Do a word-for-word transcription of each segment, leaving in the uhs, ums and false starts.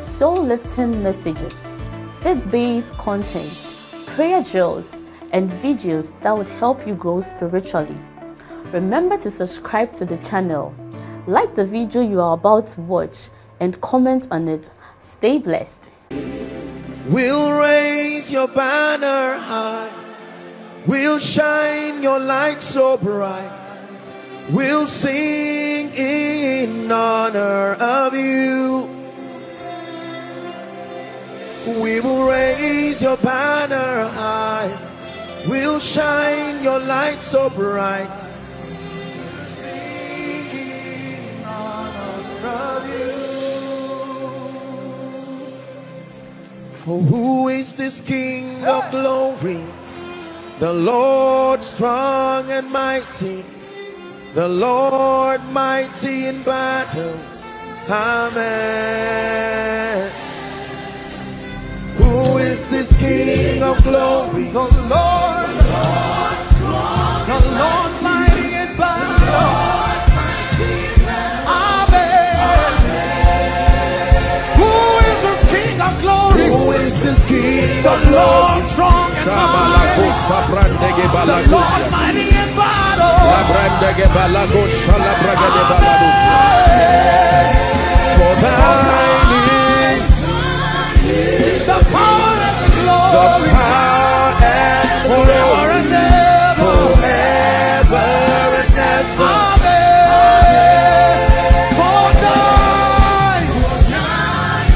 soul-lifting messages, faith-based content, prayer drills, and videos that would help you grow spiritually. Remember to subscribe to the channel, like the video you are about to watch, and comment on it. Stay blessed. We'll raise your banner high. We'll shine your light so bright. We'll sing in honor of you. We will raise your banner high. We'll shine your light so bright. We'll sing in honor of you. For who is this King of glory? The Lord strong and mighty, the Lord mighty in battle. Amen. Who is this King of glory? The Lord, the Lord strong, the Lord mighty in battle. This King of glory, strong and mighty, the Lord mighty in battle. For thine is the power and the glory, the power and the glory, forever and ever. Amen. For thine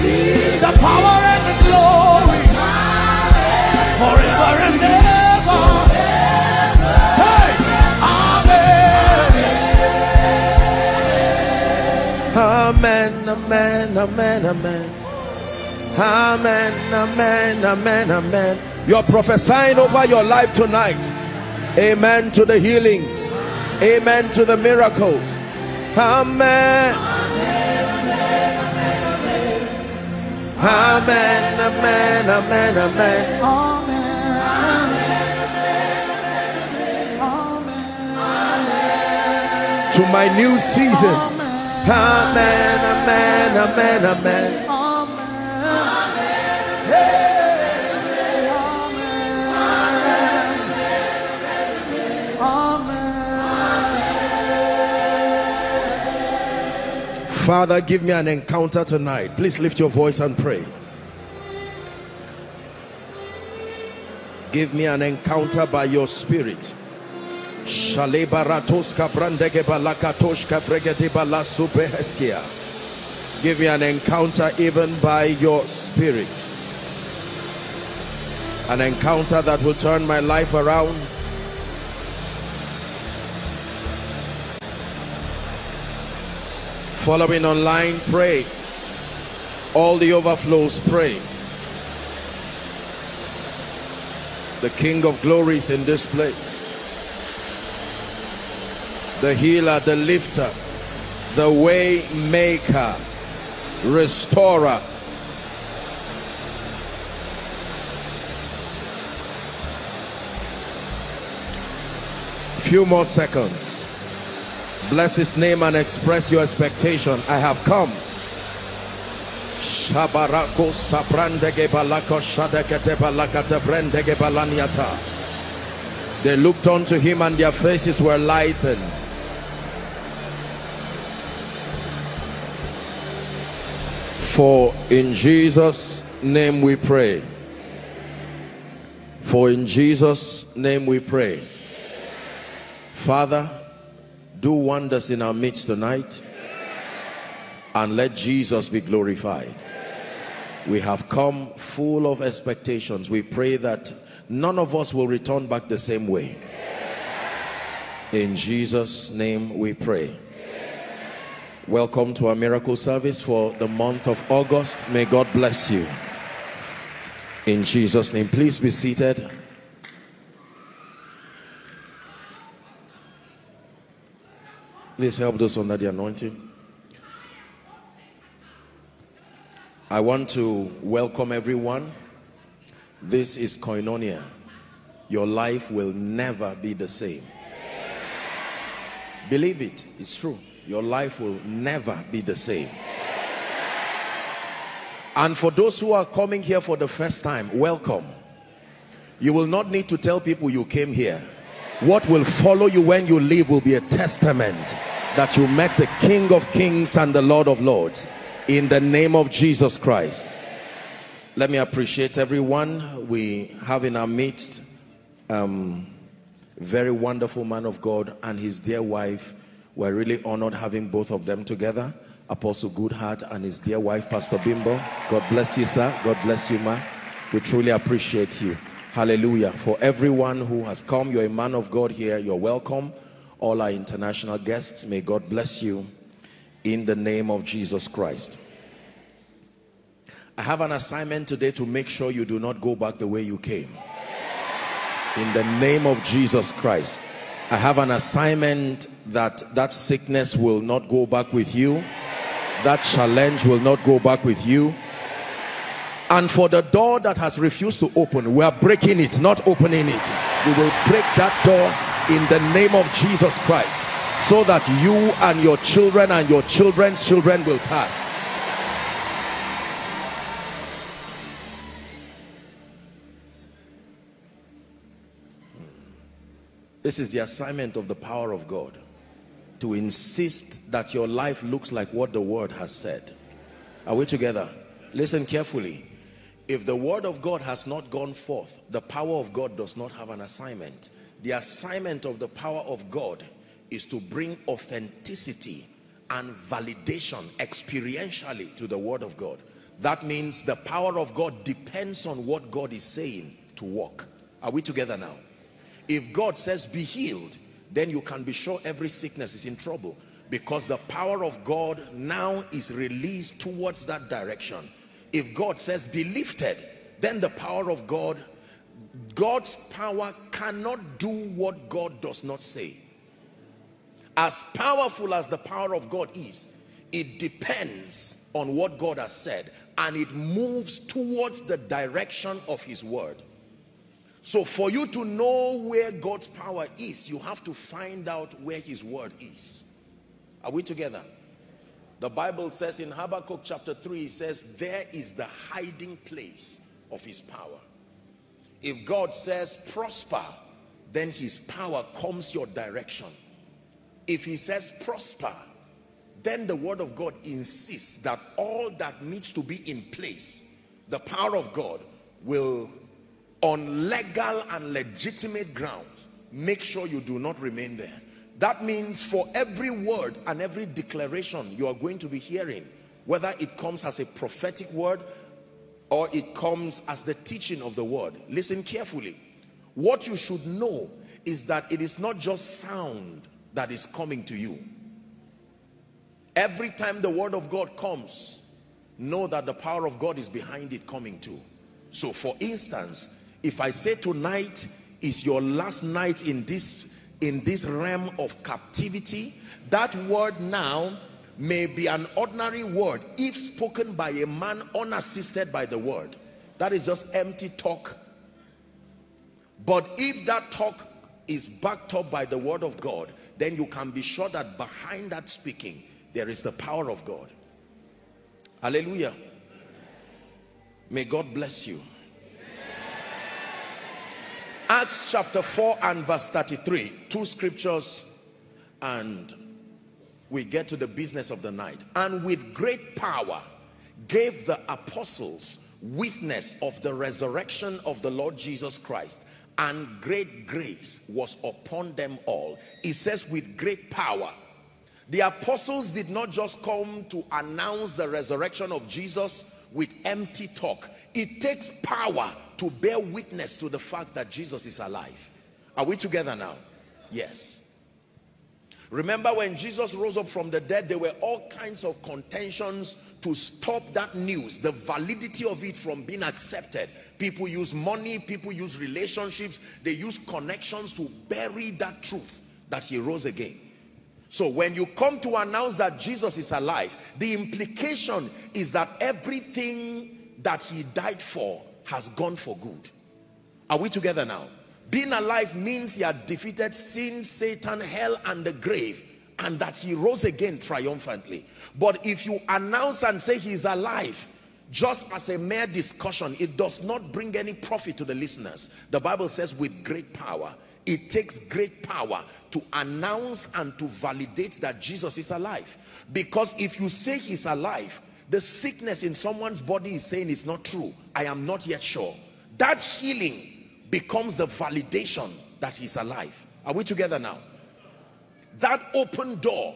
is the power and the glory. Forever and ever. Hey! Amen. Amen, amen, amen, amen. Amen, amen, amen, amen. You're prophesying over your life tonight. Amen to the healings. Amen to the miracles. Amen. Amen, amen, amen, amen, amen. To my new season. Amen, amen, amen, amen. Father, give me an encounter tonight. Please lift your voice and pray. Give me an encounter by your spirit. Give me an encounter even by your spirit. An encounter that will turn my life around. Following online, pray. All the overflows, pray. The King of Glory is in this place. The healer, the lifter, the way maker, restorer. Few more seconds. Bless his name and express your expectation. I have come. Shabarako sabrandege balako shadekete balakate brandege balaniata. They looked unto him and their faces were lightened. For in Jesus' name we pray. For in Jesus' name we pray. Father, do wonders in our midst tonight and let Jesus be glorified. We have come full of expectations. We pray that none of us will return back the same way. In Jesus' name we pray. Welcome to our miracle service for the month of August. May God bless you. In Jesus' name, please be seated. Please help those under the anointing. I want to welcome everyone. This is Koinonia. Your life will never be the same. Believe it, it's true. Your life will never be the same. And for those who are coming here for the first time, welcome. You will not need to tell people you came here. What will follow you when you leave will be a testament that you met the King of Kings and the Lord of Lords. In the name of Jesus Christ. Let me appreciate everyone. We have in our midst um, very wonderful man of God and his dear wife. We're really honored having both of them together. Apostle Goodheart and his dear wife, Pastor Bimbo. God bless you, sir. God bless you, ma. We truly appreciate you. Hallelujah. For everyone who has come, you're a man of God here. You're welcome. All our international guests, may God bless you in the name of Jesus Christ. I have an assignment today to make sure you do not go back the way you came. In the name of Jesus Christ. I have an assignment that that sickness will not go back with you. That challenge will not go back with you. And for the door that has refused to open, we are breaking it, not opening it. We will break that door in the name of Jesus Christ, so that you and your children and your children's children will pass. This is the assignment of the power of God, to insist that your life looks like what the word has said. Are we together? Listen carefully. If the word of God has not gone forth, the power of God does not have an assignment. The assignment of the power of God is to bring authenticity and validation experientially to the word of God. That means the power of God depends on what God is saying to work. Are we together now? If God says be healed, then you can be sure every sickness is in trouble, because the power of God now is released towards that direction. If God says be lifted, then the power of God, God's power cannot do what God does not say. As powerful as the power of God is, it depends on what God has said, and it moves towards the direction of his word. So for you to know where God's power is, you have to find out where his word is. Are we together? The Bible says in Habakkuk chapter three, it says, there is the hiding place of his power. If God says prosper, then his power comes your direction. If he says prosper, then the word of God insists that all that needs to be in place, the power of God will, on legal and legitimate grounds, make sure you do not remain there. That means for every word and every declaration you are going to be hearing, whether it comes as a prophetic word or it comes as the teaching of the word, listen carefully. What you should know is that it is not just sound that is coming to you. Every time the word of God comes, know that the power of God is behind it coming too. So for instance, if I say tonight is your last night in this, in this realm of captivity, that word now may be an ordinary word if spoken by a man unassisted by the word. That is just empty talk. But if that talk is backed up by the word of God, then you can be sure that behind that speaking, there is the power of God. Hallelujah. May God bless you. Acts chapter four and verse thirty-three, two scriptures, and we get to the business of the night. And with great power gave the apostles witness of the resurrection of the Lord Jesus Christ, and great grace was upon them all. It says with great power. The apostles did not just come to announce the resurrection of Jesus with empty talk. It takes power to bear witness to the fact that Jesus is alive. Are we together now? Yes. Remember when Jesus rose up from the dead, there were all kinds of contentions to stop that news, the validity of it from being accepted. People use money, people use relationships, they use connections to bury that truth that he rose again. So when you come to announce that Jesus is alive, the implication is that everything that he died for has gone for good. Are we together now? Being alive means he had defeated sin, Satan, hell, and the grave, and that he rose again triumphantly. But if you announce and say he's alive, just as a mere discussion, it does not bring any profit to the listeners. The Bible says with great power. It takes great power to announce and to validate that Jesus is alive. Because if you say he's alive, the sickness in someone's body is saying it's not true. I am not yet sure. That healing becomes the validation that he's alive. Are we together now? That open door.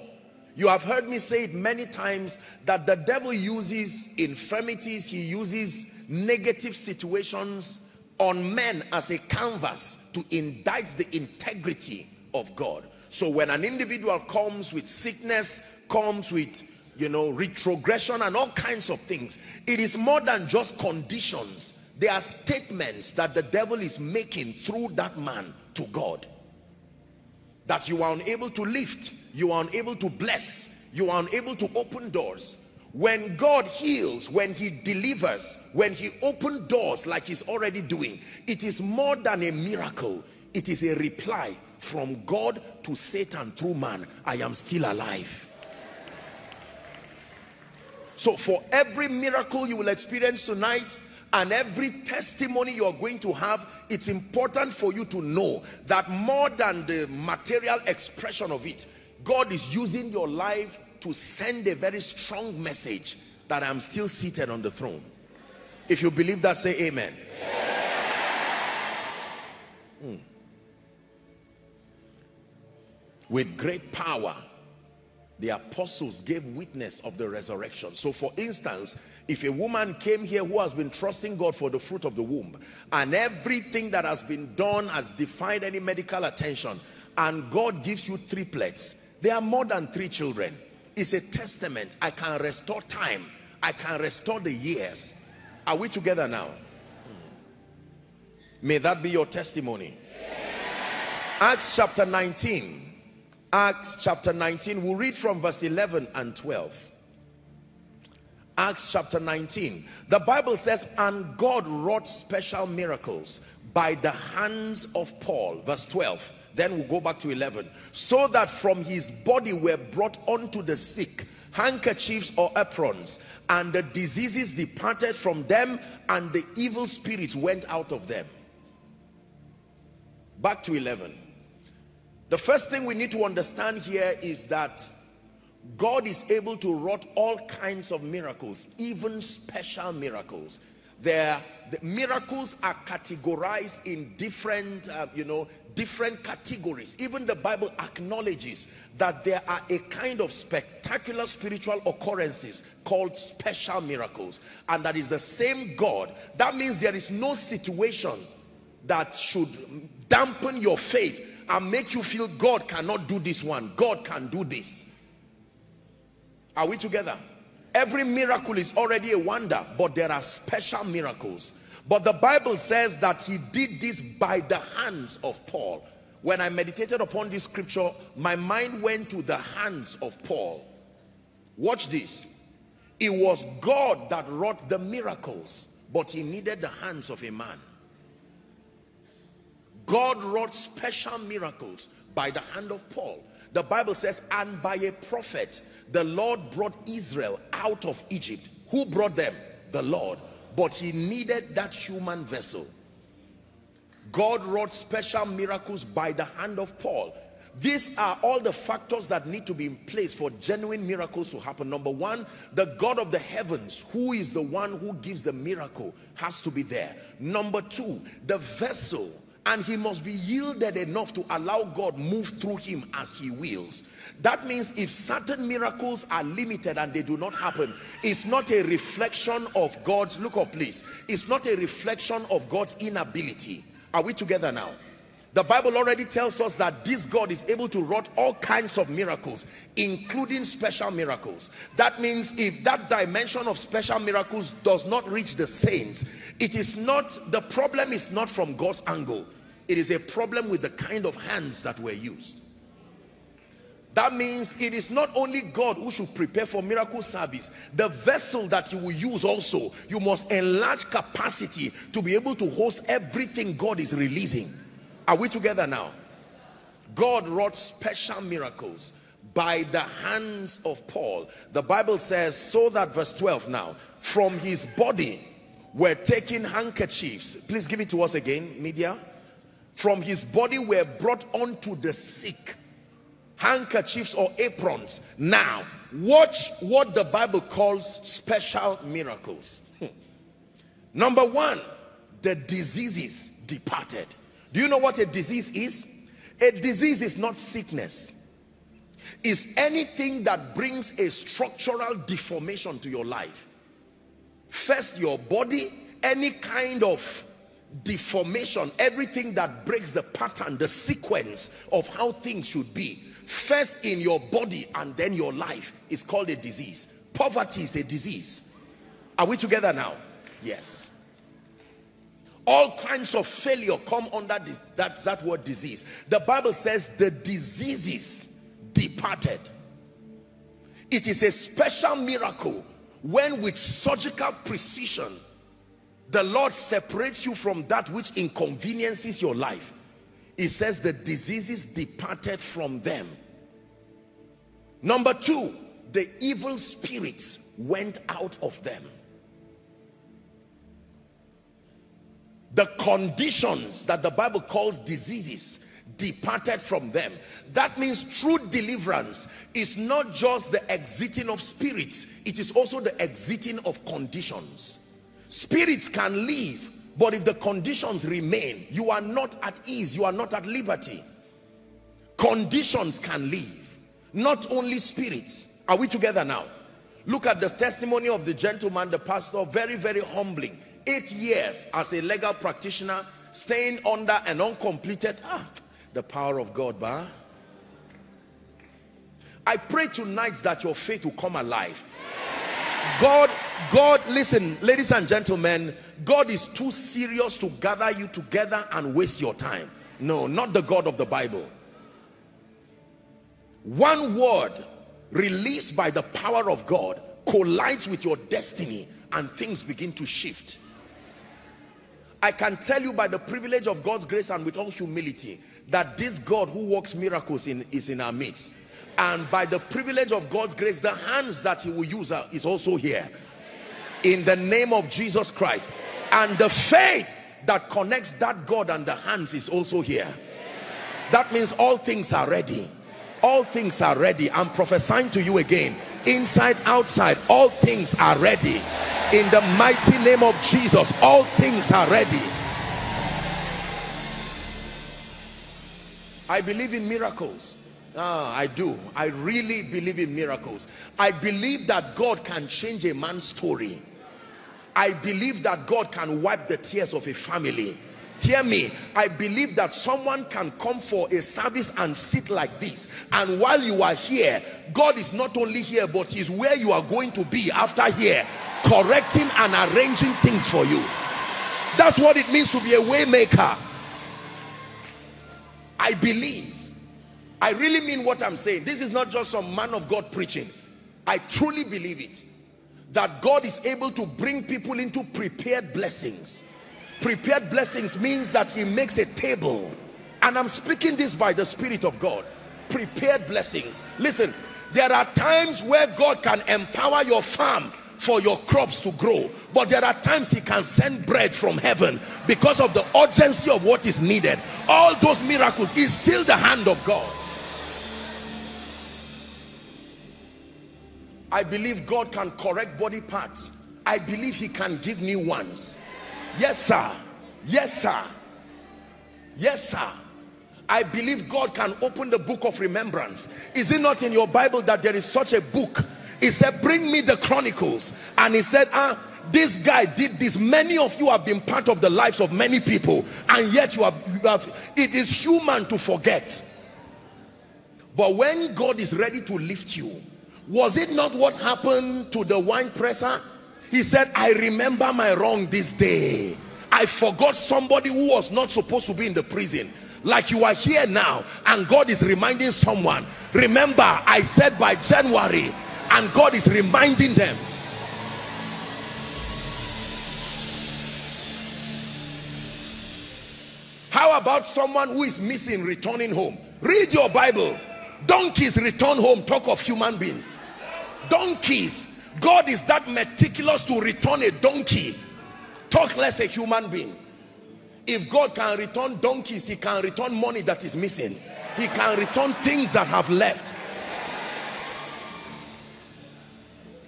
You have heard me say it many times that the devil uses infirmities, he uses negative situations on men as a canvas to indict the integrity of God. So when an individual comes with sickness, comes with, you know, retrogression and all kinds of things, it is more than just conditions. There are statements that the devil is making through that man to God. That you are unable to lift, you are unable to bless, you are unable to open doors. When God heals, when he delivers, when he opens doors like he's already doing, it is more than a miracle. It is a reply from God to Satan through man. I am still alive. So for every miracle you will experience tonight, and every testimony you're going to have, it's important for you to know that more than the material expression of it, God is using your life to send a very strong message that I'm still seated on the throne. If you believe that, say amen. Hmm. With great power, the apostles gave witness of the resurrection. So for instance, if a woman came here who has been trusting God for the fruit of the womb, and everything that has been done has defied any medical attention, and God gives you triplets, there are more than three children. It's a testament. I can restore time. I can restore the years. Are we together now? May that be your testimony. Yeah. Acts chapter nineteen. Acts chapter nineteen, we'll read from verse eleven and twelve. Acts chapter nineteen, the Bible says, and God wrought special miracles by the hands of Paul. Verse twelve, then we'll go back to eleven. So that from his body were brought unto the sick handkerchiefs or aprons, and the diseases departed from them, and the evil spirits went out of them. Back to eleven. The first thing we need to understand here is that God is able to wrought all kinds of miracles, even special miracles. There, the miracles are categorized in different, uh, you know, different categories. Even the Bible acknowledges that there are a kind of spectacular spiritual occurrences called special miracles, and that is the same God. That means there is no situation that should dampen your faith and make you feel God cannot do this one. God can do this. Are we together? Every miracle is already a wonder, but there are special miracles. But the Bible says that he did this by the hands of Paul. When I meditated upon this scripture, my mind went to the hands of Paul. Watch this. It was God that wrought the miracles, but he needed the hands of a man. God wrought special miracles by the hand of Paul. The Bible says, and by a prophet, the Lord brought Israel out of Egypt. Who brought them? The Lord. But he needed that human vessel. God wrought special miracles by the hand of Paul. These are all the factors that need to be in place for genuine miracles to happen. Number one, the God of the heavens, who is the one who gives the miracle, has to be there. Number two, the vessel. And he must be yielded enough to allow God move through him as he wills. That means if certain miracles are limited and they do not happen, it's not a reflection of God's, look up please, it's not a reflection of God's inability. Are we together now? The Bible already tells us that this God is able to wrought all kinds of miracles, including special miracles. That means if that dimension of special miracles does not reach the saints, it is not, the problem is not from God's angle. It is a problem with the kind of hands that were used. That means it is not only God who should prepare for miracle service. The vessel that you will use also, you must enlarge capacity to be able to host everything God is releasing. Are we together now? God wrought special miracles by the hands of Paul. The Bible says, so that, verse twelve now, from his body were taken handkerchiefs. Please give it to us again, media. From his body were brought unto the sick handkerchiefs or aprons. Now, watch what the Bible calls special miracles. Hmm. Number one, the diseases departed. Do you know what a disease is? A disease is not sickness. It's anything that brings a structural deformation to your life. First, your body, any kind of deformation, everything that breaks the pattern, the sequence of how things should be. First in your body and then your life is called a disease. Poverty is a disease. Are we together now? Yes. All kinds of failure come under that, that word disease. The Bible says the diseases departed. It is a special miracle when with surgical precision, the Lord separates you from that which inconveniences your life. It says the diseases departed from them. Number two, the evil spirits went out of them. The conditions that the Bible calls diseases departed from them. That means true deliverance is not just the exiting of spirits, it is also the exiting of conditions. Spirits can leave, but if the conditions remain, you are not at ease, you are not at liberty. Conditions can leave, not only spirits. Are we together now? Look at the testimony of the gentleman, the pastor, very, very humbling. Eight years as a legal practitioner, staying under an uncompleted, ah, the power of God, bah. I pray tonight that your faith will come alive. God, God, listen, ladies and gentlemen, God is too serious to gather you together and waste your time. No, not the God of the Bible. One word released by the power of God collides with your destiny and things begin to shift. I can tell you by the privilege of God's grace and with all humility that this God who works miracles in, is in our midst. And by the privilege of God's grace, the hands that he will use are, is also here. In the name of Jesus Christ. And the faith that connects that God and the hands is also here. That means all things are ready. All things are ready. I'm prophesying to you again. Inside, outside, all things are ready. In the mighty name of Jesus, all things are ready. I believe in miracles. Ah, I do. I really believe in miracles. I believe that God can change a man's story. I believe that God can wipe the tears of a family. Hear me. I believe that someone can come for a service and sit like this. And while you are here, God is not only here, but he's where you are going to be after here, correcting and arranging things for you. That's what it means to be a way maker. I believe. I really mean what I'm saying. This is not just some man of God preaching. I truly believe it. That God is able to bring people into prepared blessings. Prepared blessings means that he makes a table. And I'm speaking this by the Spirit of God. Prepared blessings. Listen, there are times where God can empower your farm for your crops to grow. But there are times he can send bread from heaven because of the urgency of what is needed. All those miracles is still the hand of God. I believe God can correct body parts. I believe he can give new ones. Yes, sir. Yes, sir. Yes, sir. I believe God can open the book of remembrance. Is it not in your Bible that there is such a book? He said, bring me the chronicles. And he said, ah, this guy did this. Many of you have been part of the lives of many people, and yet you have, you have it is human to forget. But when God is ready to lift you, was it not what happened to the wine presser? He said, I remember my wrong this day. I forgot somebody who was not supposed to be in the prison. Like you are here now, and God is reminding someone, remember, I said by January, and God is reminding them. How about someone who is missing returning home? Read your Bible. Donkeys return home, talk of human beings. Donkeys. God is that meticulous to return a donkey, talk less a human being. If God can return donkeys, he can return money that is missing. He can return things that have left.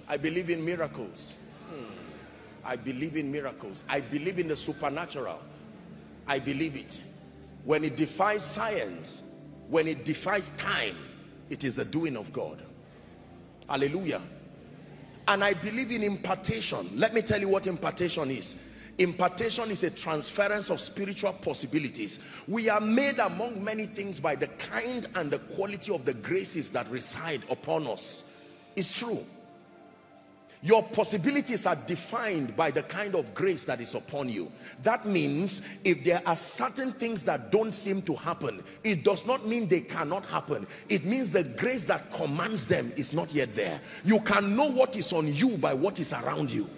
I believe in miracles. Hmm. I believe in miracles. I believe in the supernatural. I believe it. When it defies science, when it defies time, it is the doing of God. Hallelujah. And I believe in impartation. Let me tell you what impartation is. Impartation is a transference of spiritual possibilities. We are made among many things by the kind and the quality of the graces that reside upon us. It's true. Your possibilities are defined by the kind of grace that is upon you. That means if there are certain things that don't seem to happen, it does not mean they cannot happen. It means the grace that commands them is not yet there. You can know what is on you by what is around you.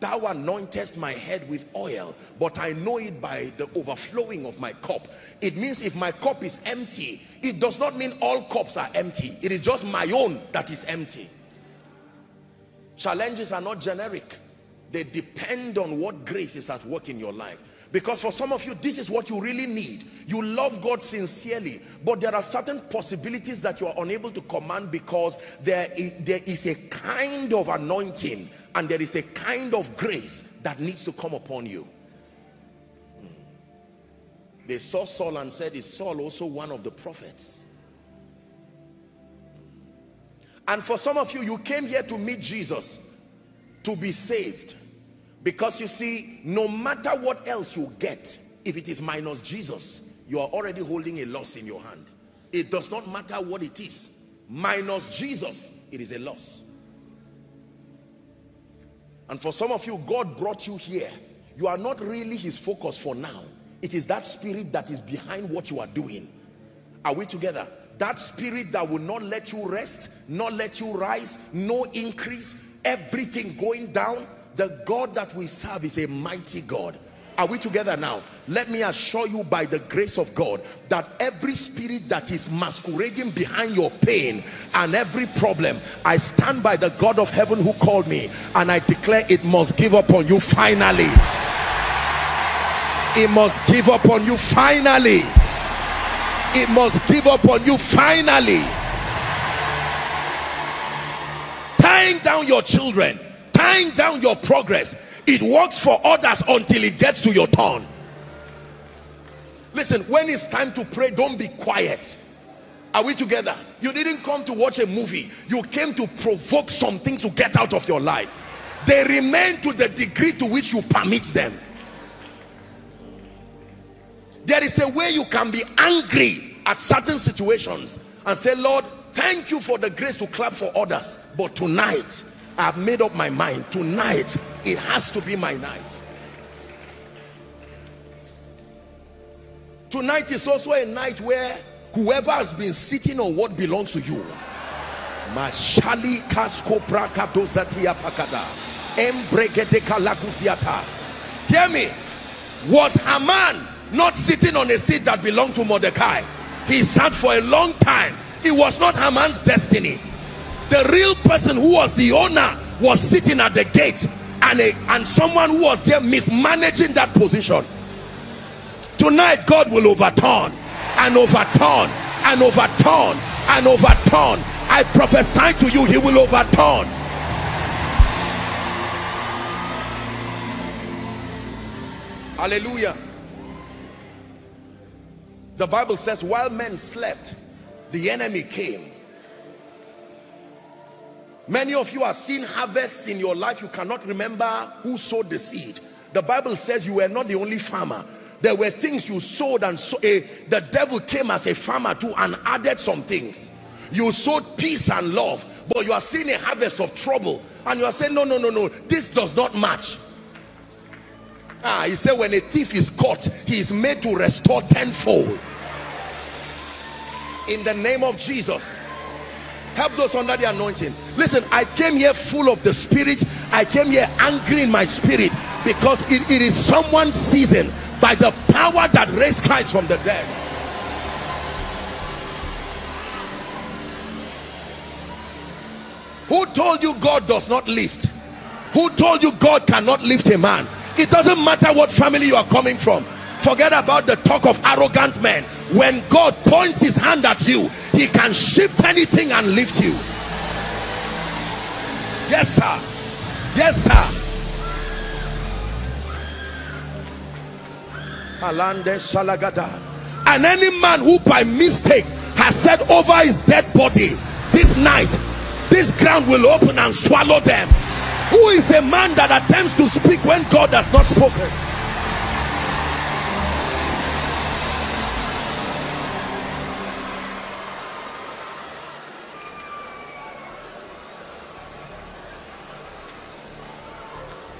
Thou anointest my head with oil, but I know it by the overflowing of my cup. It means if my cup is empty, it does not mean all cups are empty. It is just my own that is empty. Challenges are not generic. They depend on what grace is at work in your life. Because for some of you, this is what you really need. You love God sincerely, but there are certain possibilities that you are unable to command because there is, there is a kind of anointing and there is a kind of grace that needs to come upon you. They saw Saul and said, is Saul also one of the prophets? And for some of you, you came here to meet Jesus, to be saved. Because you see, no matter what else you get, if it is minus Jesus, you are already holding a loss in your hand. It does not matter what it is. Minus Jesus, it is a loss. And for some of you, God brought you here. You are not really his focus for now. It is that spirit that is behind what you are doing. Are we together? That spirit that will not let you rest, not let you rise, no increase, everything going down. The God that we serve is a mighty God. Are we together now? Let me assure you by the grace of God that every spirit that is masquerading behind your pain and every problem, I stand by the God of heaven who called me, and I declare it must give up on you finally. It must give up on you finally. It must give up on you finally. Tying down your children, tying down your progress, it works for others until it gets to your turn. Listen, when it's time to pray, don't be quiet. Are we together? You didn't come to watch a movie. You came to provoke some things to get out of your life. They remain to the degree to which you permit them. There is a way you can be angry at certain situations and say, Lord, thank you for the grace to clap for others, but tonight I have made up my mind. Tonight it has to be my night. Tonight is also a night where whoever has been sitting on what belongs to you, Mashali Kaskopra Kadozatia Pakada, Embregete Kalakuziata. Hear me, was Haman not sitting on a seat that belonged to Mordecai? He sat for a long time. It was not Haman's destiny. The real person who was the owner was sitting at the gate, and, a, and someone who was there mismanaging that position. Tonight God will overturn and overturn and overturn and overturn. I prophesy to you, he will overturn. Hallelujah. The Bible says, while men slept, the enemy came. Many of you are seeing harvests in your life. You cannot remember who sowed the seed. The Bible says you were not the only farmer. There were things you sowed, and so a, the devil came as a farmer too and added some things. You sowed peace and love, but you are seeing a harvest of trouble, and you are saying, no, no, no, no, this does not match. Ah, he said, when a thief is caught, he is made to restore tenfold. In the name of Jesus, help those under the anointing. Listen, I came here full of the Spirit. I came here angry in my spirit, because it, it is someone's season. By the power that raised Christ from the dead. Who told you God does not lift? Who told you God cannot lift a man? It doesn't matter what family you are coming from. Forget about the talk of arrogant men. When God points his hand at you, he can shift anything and lift you. Yes, sir. Yes, sir. And any man who by mistake has said over his dead body, this night this ground will open and swallow them. Who is a man that attempts to speak when God has not spoken?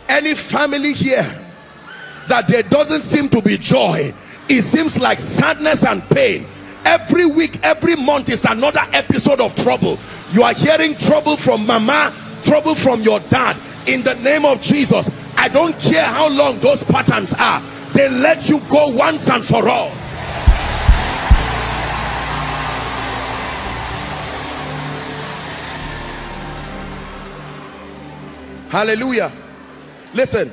Any family here that there doesn't seem to be joy, it seems like sadness and pain. Every week, every month is another episode of trouble. You are hearing trouble from mama, trouble from your dad. In the name of Jesus, I don't care how long those patterns are, they let you go once and for all. Hallelujah. Listen,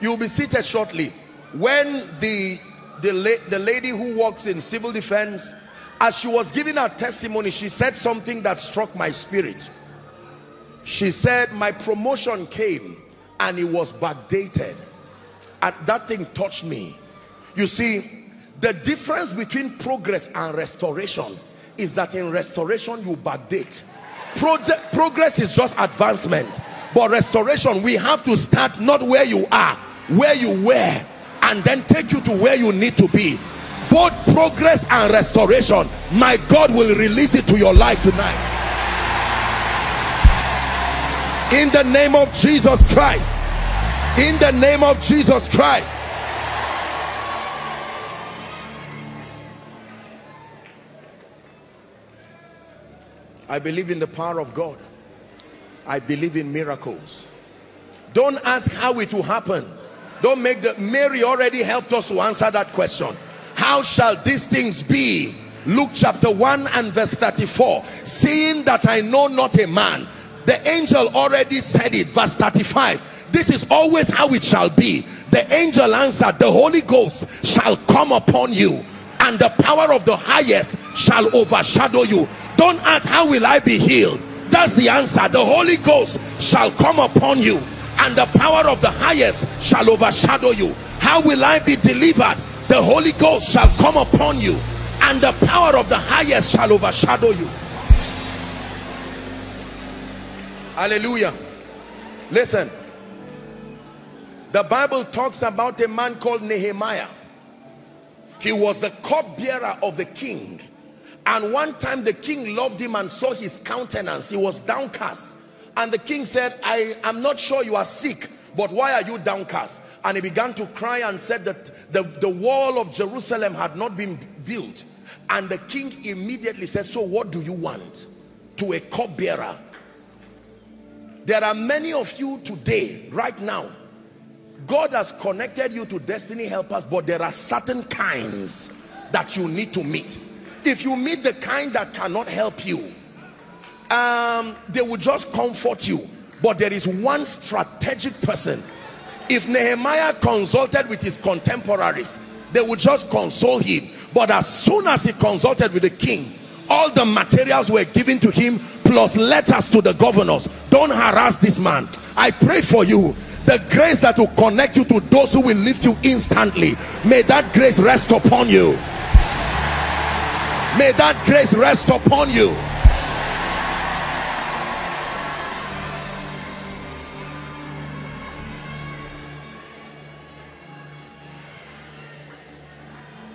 you'll be seated shortly. When the, the, la the lady who works in civil defense, as she was giving her testimony, she said something that struck my spirit. She said, my promotion came and it was backdated. And that thing touched me. You see, the difference between progress and restoration is that in restoration, you backdate. Project, progress is just advancement. But restoration, we have to start not where you are, where you were, and then take you to where you need to be. Both progress and restoration, my God will release it to your life tonight. In the name of Jesus Christ. In the name of Jesus Christ. I believe in the power of God. I believe in miracles. Don't ask how it will happen. Don't make the... Mary already helped us to answer that question. How shall these things be? Luke chapter one and verse thirty-four. Seeing that I know not a man. The angel already said it. Verse thirty-five. This is always how it shall be. The angel answered, the Holy Ghost shall come upon you, and the power of the highest shall overshadow you. Don't ask how will I be healed. That's the answer. The Holy Ghost shall come upon you, and the power of the highest shall overshadow you. How will I be delivered? The Holy Ghost shall come upon you, and the power of the highest shall overshadow you. Hallelujah. Listen, the Bible talks about a man called Nehemiah. He was the cupbearer of the king. And one time the king loved him and saw his countenance. He was downcast. And the king said, I am not sure you are sick, but why are you downcast? And he began to cry and said that the, the wall of Jerusalem had not been built. And the king immediately said, so what do you want? To a cupbearer. There are many of you today, right now, God has connected you to destiny helpers, but there are certain kinds that you need to meet. If you meet the kind that cannot help you, um, they will just comfort you. But there is one strategic person. If Nehemiah consulted with his contemporaries, they would just console him. But as soon as he consulted with the king, all the materials were given to him, plus letters to the governors. Don't harass this man. I pray for you. The grace that will connect you to those who will lift you instantly, may that grace rest upon you. May that grace rest upon you.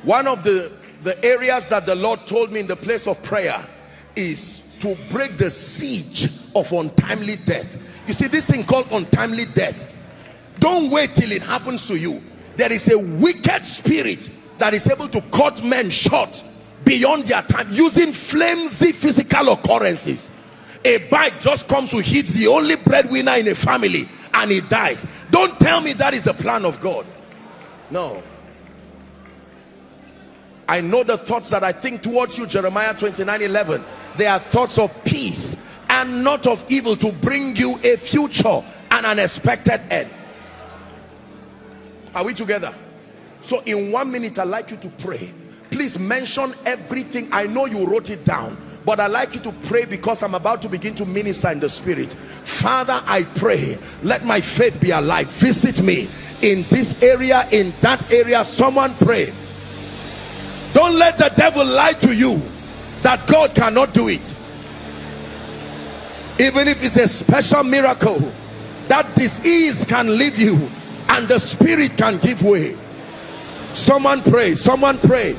One of the, the areas that the Lord told me in the place of prayer is to break the siege of untimely death. You see, this thing called untimely death, don't wait till it happens to you. There is a wicked spirit that is able to cut men short beyond their time using flimsy physical occurrences. A bike just comes to hit the only breadwinner in a family and he dies. Don't tell me that is the plan of God. No. I know the thoughts that I think towards you, Jeremiah twenty-nine eleven. They are thoughts of peace and not of evil, to bring you a future and an expected end. Are we together? So in one minute, I'd like you to pray. Please mention everything. I know you wrote it down, but I'd like you to pray because I'm about to begin to minister in the spirit. Father, I pray, let my faith be alive. Visit me in this area, in that area. Someone pray. Don't let the devil lie to you that God cannot do it. Even if it's a special miracle, that disease can leave you and the spirit can give way. Someone pray, someone pray.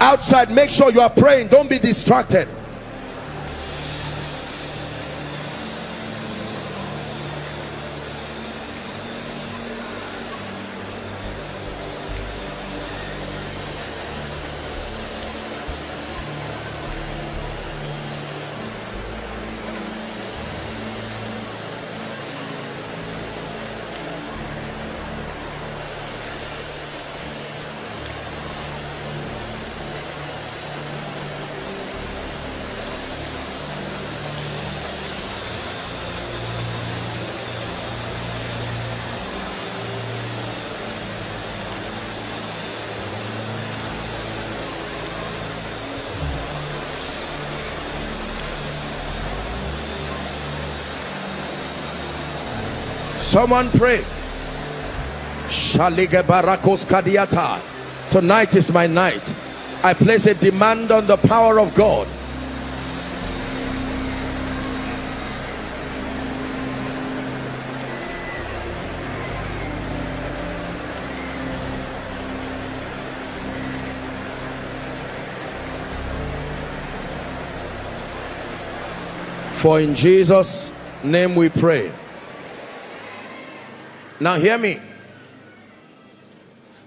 Outside, make sure you are praying. Don't be distracted. Someone pray. Tonight is my night. I place a demand on the power of God. For in Jesus' name we pray. Now hear me.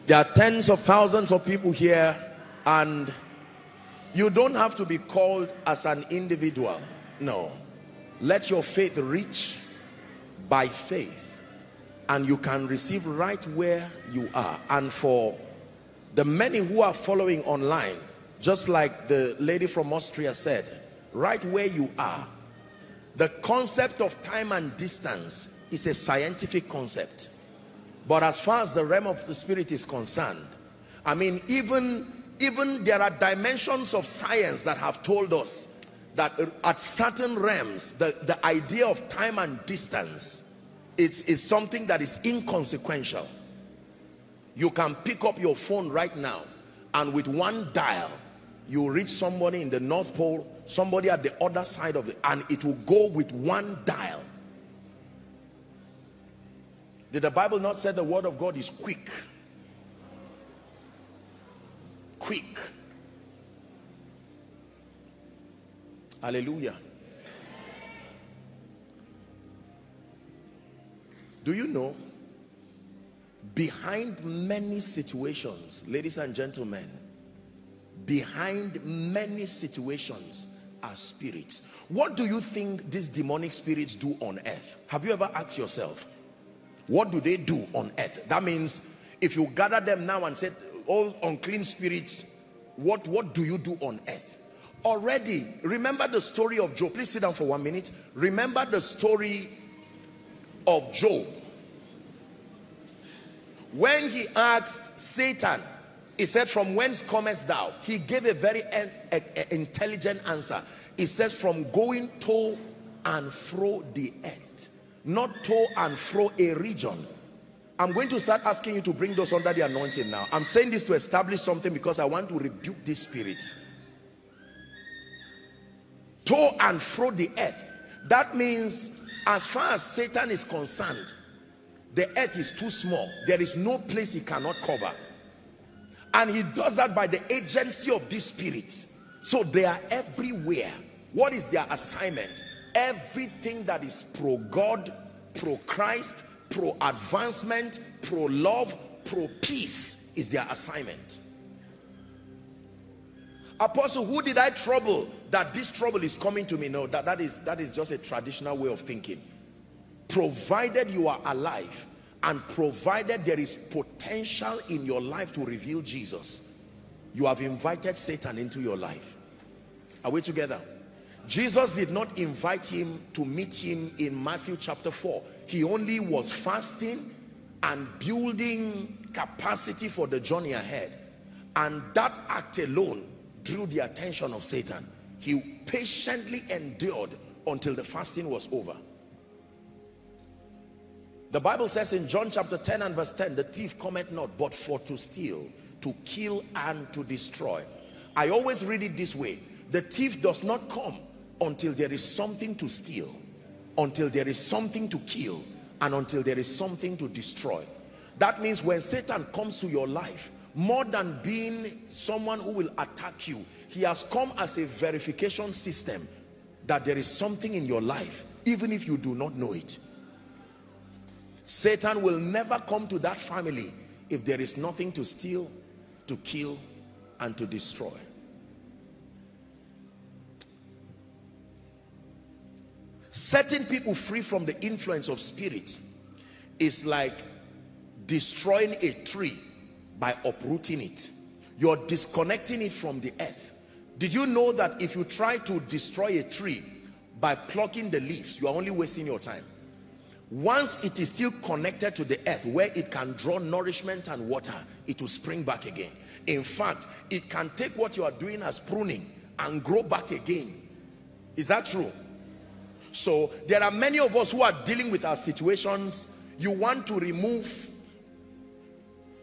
There are tens of thousands of people here, and you don't have to be called as an individual. No. Let your faith reach by faith, and you can receive right where you are. And for the many who are following online, just like the lady from Austria said, right where you are, the concept of time and distance is a scientific concept. But as far as the realm of the spirit is concerned, I mean, even, even there are dimensions of science that have told us that at certain realms, the, the idea of time and distance it's, is something that is inconsequential. You can pick up your phone right now, and with one dial, you reach somebody in the North Pole, somebody at the other side of it, and it will go with one dial. Did the Bible not say the word of God is quick? Quick. Hallelujah. Do you know, behind many situations, ladies and gentlemen, behind many situations are spirits. What do you think these demonic spirits do on earth? Have you ever asked yourself? What do they do on earth? That means if you gather them now and say, all unclean spirits, what, what do you do on earth? Already, remember the story of Job. Please sit down for one minute. Remember the story of Job. When he asked Satan, he said, from whence comest thou? He gave a very en- a- a- intelligent answer. He says, from going to and fro the earth. Not to and fro a region. I'm going to start asking you to bring those under the anointing now. I'm saying this to establish something because I want to rebuke this spirit. To and fro the earth. That means as far as Satan is concerned, the earth is too small. There is no place he cannot cover. And he does that by the agency of these spirits. So they are everywhere. What is their assignment? Everything that is pro-God, pro-Christ, pro-advancement, pro-love, pro-peace is their assignment. Apostle, who did I trouble that this trouble is coming to me? No, that, that, is, that is just a traditional way of thinking. Provided you are alive and provided there is potential in your life to reveal Jesus, you have invited Satan into your life. Are we together? Jesus did not invite him to meet him in Matthew chapter four. He only was fasting and building capacity for the journey ahead. And that act alone drew the attention of Satan. He patiently endured until the fasting was over. The Bible says in John chapter ten and verse ten, the thief cometh not but for to steal, to kill, and to destroy. I always read it this way. The thief does not come until there is something to steal, until there is something to kill, and until there is something to destroy. That means when Satan comes to your life, more than being someone who will attack you, he has come as a verification system that there is something in your life, even if you do not know it. Satan will never come to that family if there is nothing to steal, to kill, and to destroy. Setting people free from the influence of spirits is like destroying a tree by uprooting it. You're disconnecting it from the earth. Did you know that if you try to destroy a tree by plucking the leaves, you are only wasting your time? Once it is still connected to the earth where it can draw nourishment and water, it will spring back again. In fact, it can take what you are doing as pruning and grow back again. Is that true? So there are many of us who are dealing with our situations. You want to remove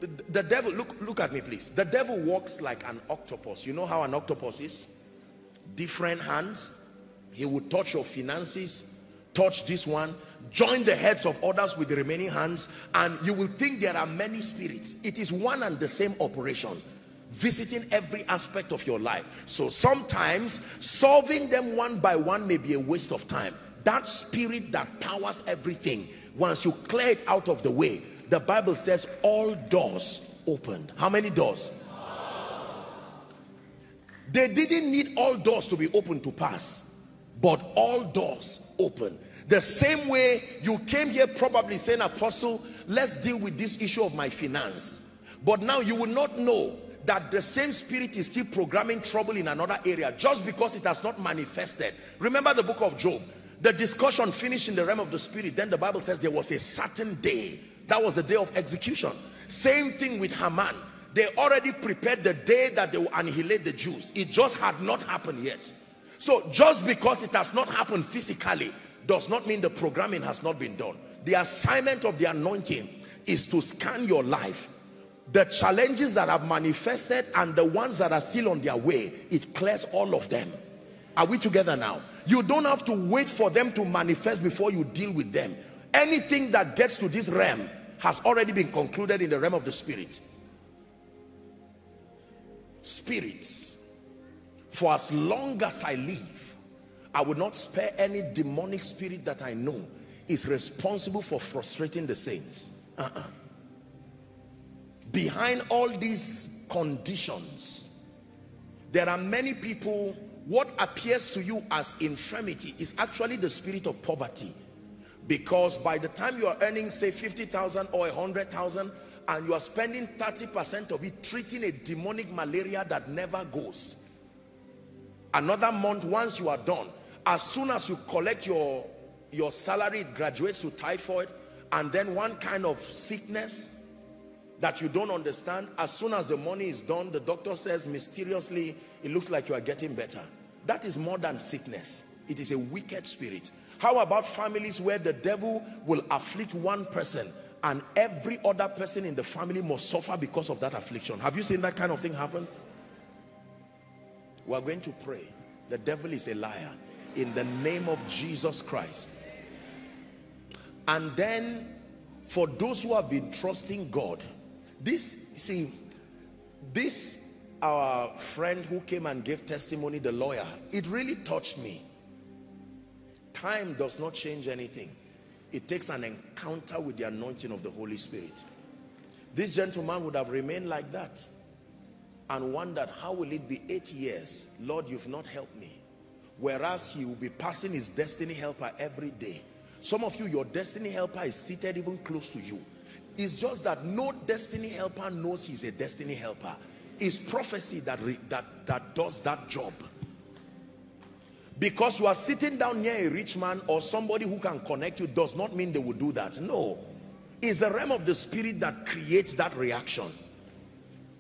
the, the devil. Look, look at me, please. The devil walks like an octopus. You know how an octopus is? Different hands. He will touch your finances, touch this one, join the heads of others with the remaining hands, and you will think there are many spirits. It is one and the same operation, visiting every aspect of your life. So sometimes solving them one by one may be a waste of time. That spirit that powers everything, once you clear it out of the way, the Bible says all doors opened. How many doors? They didn't need all doors to be open to pass, but all doors open. The same way you came here probably saying, Apostle, let's deal with this issue of my finance. But now you will not know that the same spirit is still programming trouble in another area just because it has not manifested. Remember the book of Job. The discussion finished in the realm of the spirit. Then the Bible says there was a certain day. That was the day of execution. Same thing with Haman. They already prepared the day that they will annihilate the Jews. It just had not happened yet. So just because it has not happened physically does not mean the programming has not been done. The assignment of the anointing is to scan your life. The challenges that have manifested and the ones that are still on their way, it clears all of them. Are we together now? You don't have to wait for them to manifest before you deal with them. Anything that gets to this realm has already been concluded in the realm of the spirit. Spirits. For as long as I live, I will not spare any demonic spirit that I know is responsible for frustrating the saints. Uh-uh. Behind all these conditions, there are many people. What appears to you as infirmity is actually the spirit of poverty, because by the time you are earning, say, fifty thousand or one hundred thousand, and you are spending thirty percent of it treating a demonic malaria that never goes. Another month, once you are done, as soon as you collect your your salary, it graduates to typhoid, and then one kind of sickness that you don't understand. As soon as the money is done, the doctor says mysteriously, it looks like you are getting better. That is more than sickness. It is a wicked spirit. How about families where the devil will afflict one person and every other person in the family must suffer because of that affliction? Have you seen that kind of thing happen? We are going to pray. The devil is a liar in the name of Jesus Christ. And then for those who have been trusting God, this, see, This our friend who came and gave testimony, the lawyer, it really touched me. Time does not change anything. It takes an encounter with the anointing of the Holy Spirit. This gentleman would have remained like that and wondered, how will it be eight years? Lord, you've not helped me. Whereas he will be passing his destiny helper every day. Some of you, your destiny helper is seated even close to you. It's just that no destiny helper knows he's a destiny helper. It's prophecy that, re, that, that does that job. Because you are sitting down near a rich man or somebody who can connect you does not mean they will do that. No. It's the realm of the spirit that creates that reaction.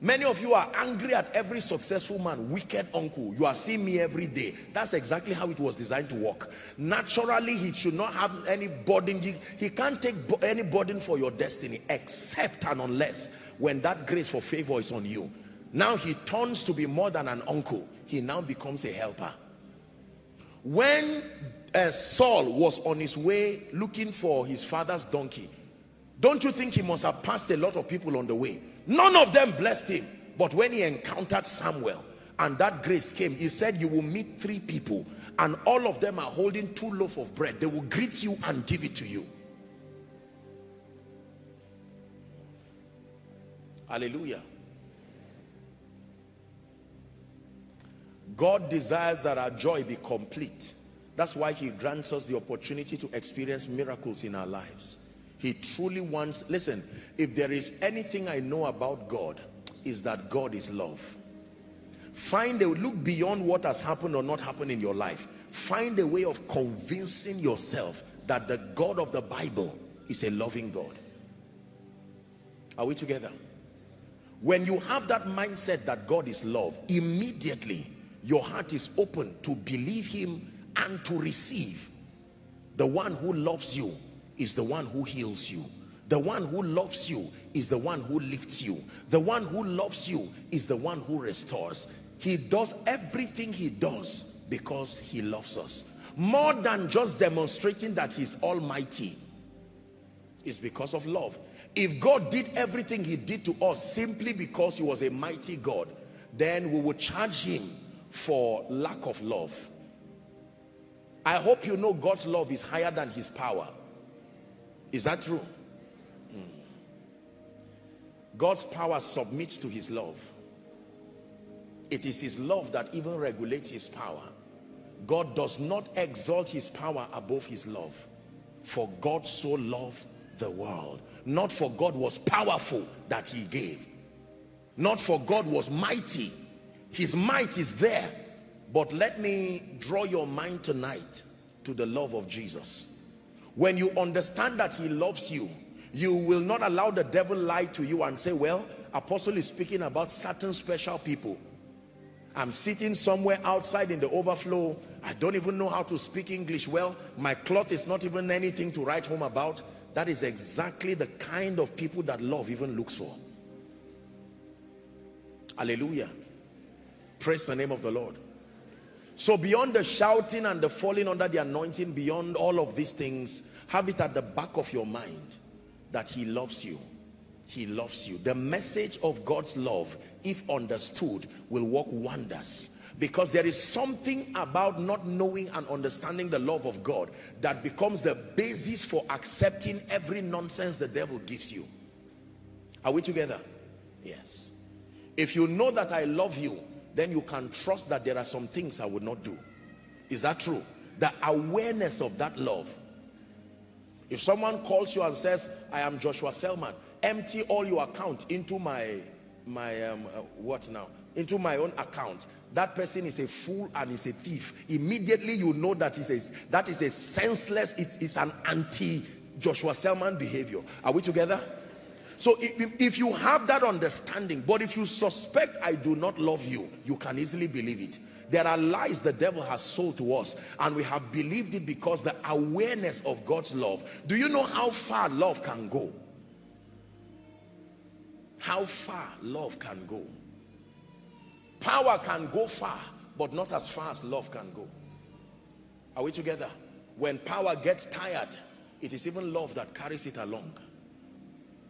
Many of you are angry at every successful man, wicked uncle. You are seeing me every day. That's exactly how it was designed to work. Naturally, he should not have any burden. He can't take any burden for your destiny, except and unless when that grace for favor is on you. Now he turns to be more than an uncle. He now becomes a helper. When uh, Saul was on his way looking for his father's donkey, don't you think he must have passed a lot of people on the way? None of them blessed him. But when he encountered Samuel and that grace came, he said, you will meet three people and all of them are holding two loaves of bread. They will greet you and give it to you. Hallelujah. God desires that our joy be complete. That's why he grants us the opportunity to experience miracles in our lives. He truly wants, listen, if there is anything I know about God, is that God is love. Find a, look beyond what has happened or not happened in your life. Find a way of convincing yourself that the God of the Bible is a loving God. Are we together? When you have that mindset that God is love, immediately your heart is open to believe him and to receive. The one who loves you is the one who heals you. The one who loves you is the one who lifts you. The one who loves you is the one who restores. He does everything he does because he loves us. More than just demonstrating that he's almighty, it's because of love. If God did everything he did to us simply because he was a mighty God, then we would charge him for lack of love. I hope you know God's love is higher than his power. Is that true? Mm. God's power submits to his love. It is his love that even regulates his power. God does not exalt his power above his love. For God so loved the world. Not for God was powerful that he gave. Not for God was mighty. His might is there. But let me draw your mind tonight to the love of Jesus. When you understand that he loves you, you will not allow the devil lie to you and say, well, Apostle is speaking about certain special people. I'm sitting somewhere outside in the overflow. I don't even know how to speak English well. My cloth is not even anything to write home about. That is exactly the kind of people that love even looks for. Hallelujah. Praise the name of the Lord. So beyond the shouting and the falling under the anointing, beyond all of these things, have it at the back of your mind that he loves you. He loves you. The message of God's love, if understood, will work wonders. Because there is something about not knowing and understanding the love of God that becomes the basis for accepting every nonsense the devil gives you. Are we together? Yes. If you know that I love you, then you can trust that there are some things I would not do. Is that true? The awareness of that love. If someone calls you and says, I am Joshua Selman, empty all your account into my, my um, uh, what now? Into my own account. That person is a fool and is a thief. Immediately you know that is a, that is a senseless, it's, it's an anti-Joshua Selman behavior. Are we together? So if, if you have that understanding, but if you suspect I do not love you, you can easily believe it. There are lies the devil has sold to us and we have believed it because the awareness of God's love. Do you know how far love can go? How far love can go. Power can go far, but not as far as love can go. Are we together? When power gets tired, it is even love that carries it along.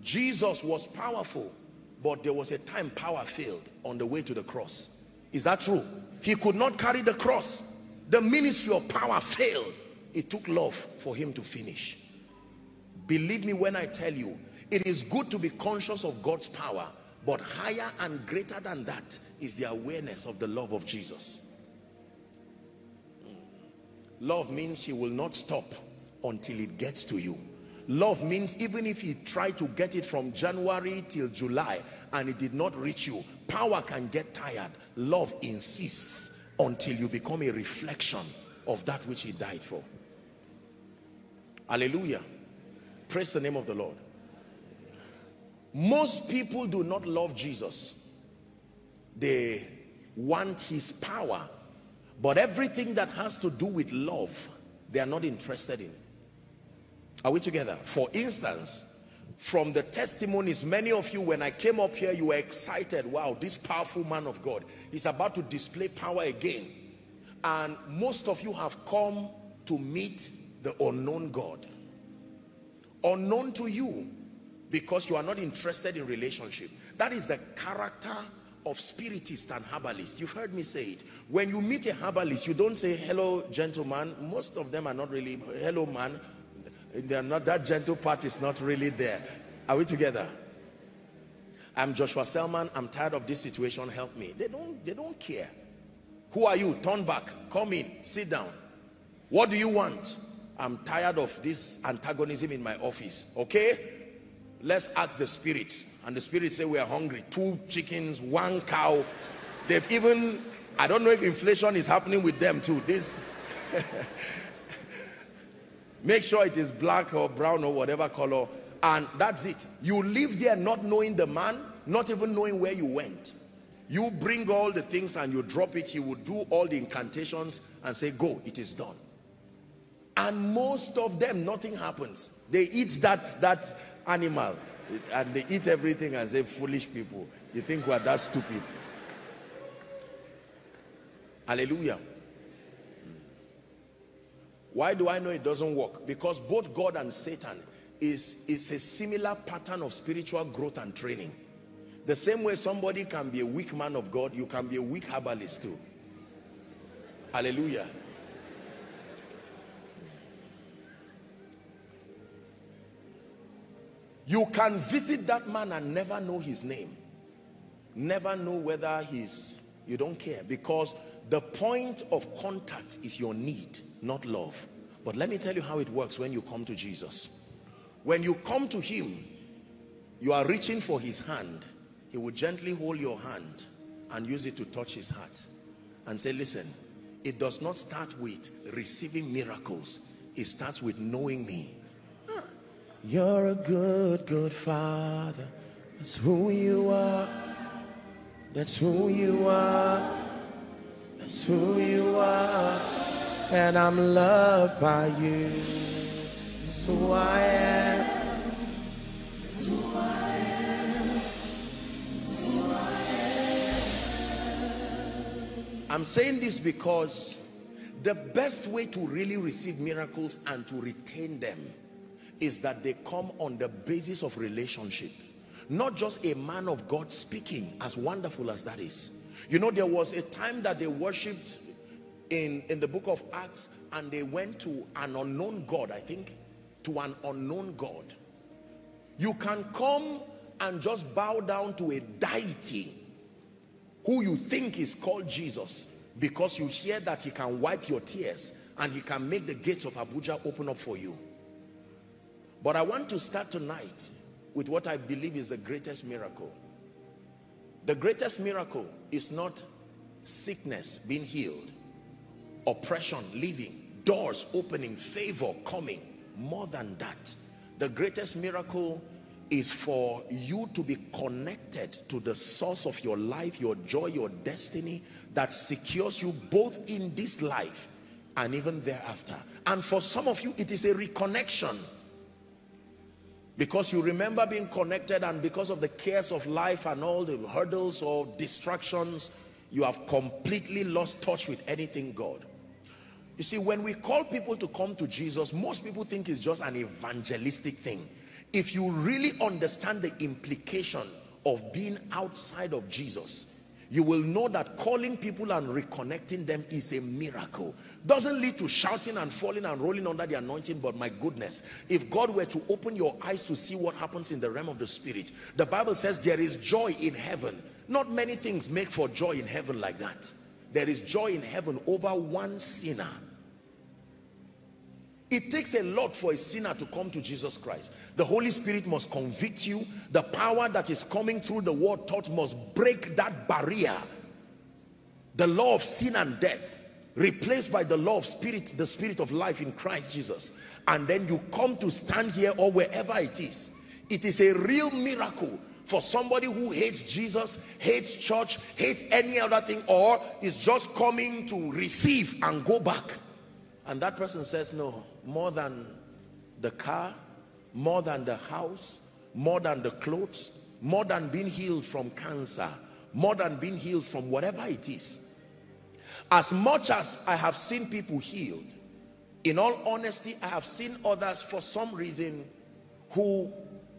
Jesus was powerful, But there was a time power failed on the way to the cross. Is that true? He could not carry the cross. The ministry of power failed. It took love for him to finish. Believe me when I tell you, it is good to be conscious of God's power, but higher and greater than that is the awareness of the love of Jesus. Love means he will not stop until it gets to you. Love means even if he tried to get it from January till July and it did not reach you, power can get tired. Love insists until you become a reflection of that which he died for. Hallelujah. Praise the name of the Lord. Most people do not love Jesus. They want his power, but everything that has to do with love, they are not interested in. Are we together? For instance, from the testimonies, many of you, when I came up here, you were excited. Wow, this powerful man of God is about to display power again. And most of you have come to meet the unknown God. Unknown to you, because you are not interested in relationship. That is the character of spiritists and herbalists. You've heard me say it. When you meet a herbalist, you don't say, hello, gentleman. Most of them are not really, hello, man. They're not, that gentle part is not really there. Are we together? I'm Joshua Selman. I'm tired of this situation. Help me. They don't, they don't care. Who are you? Turn back. Come in. Sit down. What do you want? I'm tired of this antagonism in my office. Okay? Let's ask the spirits. And the spirits say we are hungry. Two chickens, one cow. They've even, I don't know if inflation is happening with them too. This... Make sure it is black or brown or whatever color, and that's it. You live there not knowing the man, not even knowing where you went. You bring all the things and you drop it. He would do all the incantations and say, go, it is done. And most of them, nothing happens. They eat that, that animal and they eat everything and say, foolish people, you think we are that stupid. Hallelujah. Why do I know it doesn't work? Because both God and Satan is, is a similar pattern of spiritual growth and training. The same way somebody can be a weak man of God, you can be a weak herbalist too. Hallelujah. You can visit that man and never know his name. Never know whether he's, you don't care. Because the point of contact is your need, not love. But let me tell you how it works when you come to Jesus. When you come to him, you are reaching for his hand. He will gently hold your hand and use it to touch his heart and say, listen, it does not start with receiving miracles. It starts with knowing me. Huh. You're a good, good father. That's who you are. That's who you are. That's who you are. And I'm loved by you. That's who I am. That's who I am. That's who I am. I'm saying this because the best way to really receive miracles and to retain them is that they come on the basis of relationship. Not just a man of God speaking, as wonderful as that is. You know, there was a time that they worshipped In, in the book of Acts, and they went to an unknown God, I think, to an unknown God. You can come and just bow down to a deity who you think is called Jesus, because you hear that he can wipe your tears and he can make the gates of Abuja open up for you. But I want to start tonight with what I believe is the greatest miracle. The greatest miracle is not sickness being healed, oppression leaving, doors opening, favor coming. More than that, the greatest miracle is for you to be connected to the source of your life, your joy, your destiny, that secures you both in this life and even thereafter. And for some of you, it is a reconnection, because you remember being connected, and because of the cares of life and all the hurdles or distractions, you have completely lost touch with anything God. You see, when we call people to come to Jesus, most people think it's just an evangelistic thing. If you really understand the implication of being outside of Jesus, you will know that calling people and reconnecting them is a miracle. Doesn't lead to shouting and falling and rolling under the anointing, but my goodness, if God were to open your eyes to see what happens in the realm of the spirit, the Bible says there is joy in heaven. Not many things make for joy in heaven like that. There is joy in heaven over one sinner. It takes a lot for a sinner to come to Jesus Christ. The Holy Spirit must convict you. The power that is coming through the word taught must break that barrier. The law of sin and death replaced by the law of spirit, the spirit of life in Christ Jesus. And then you come to stand here or wherever it is. It is a real miracle for somebody who hates Jesus, hates church, hates any other thing, or is just coming to receive and go back. And that person says, no, more than the car, more than the house, more than the clothes, more than being healed from cancer, more than being healed from whatever it is. As much as I have seen people healed, in all honesty, I have seen others for some reason who